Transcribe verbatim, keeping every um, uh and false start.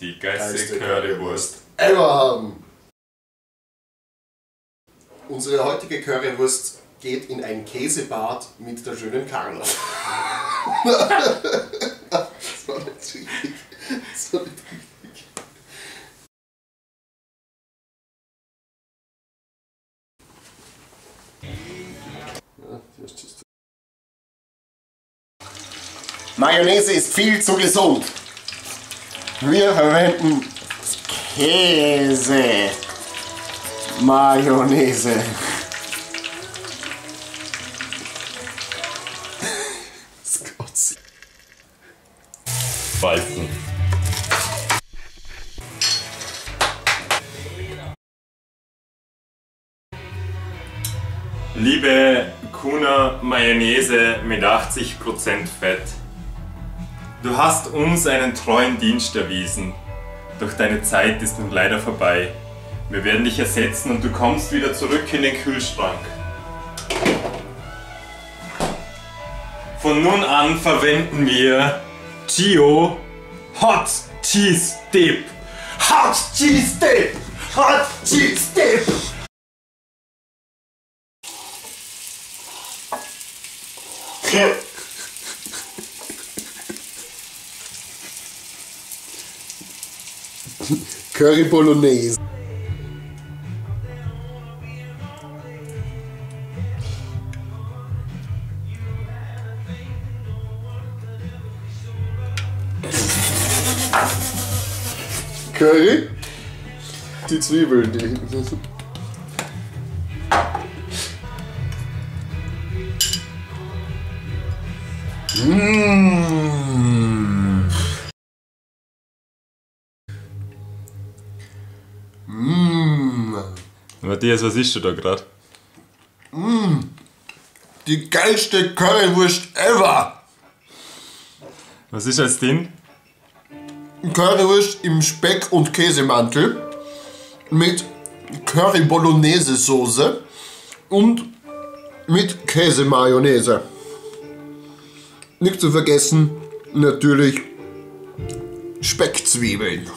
Die geilste Currywurst ever haben. Unsere heutige Currywurst geht in ein Käsebad mit der schönen Karla. Das war nicht richtig. Das war nicht richtig. Ja, ist Mayonnaise ist viel zu gesund. Wir verwenden Käse, Mayonnaise. Weizen. Liebe Kuna Mayonnaise mit achtzig Prozent Fett. Du hast uns einen treuen Dienst erwiesen, doch deine Zeit ist nun leider vorbei. Wir werden dich ersetzen und du kommst wieder zurück in den Kühlschrank. Von nun an verwenden wir Chio Hot Cheese Dip. Hot Cheese Dip! Hot Cheese Dip! Curry Bolognese. Curry, die Zwiebeln, die hinten sind. Mmh. Mmh. Matthias, was isst du da gerade? Mmh. Die geilste Currywurst ever! Was ist das denn? Currywurst im Speck- und Käsemantel mit Curry Bolognese Soße und mit Käsemayonnaise. Nicht zu vergessen, natürlich Speckzwiebeln.